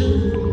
Menschen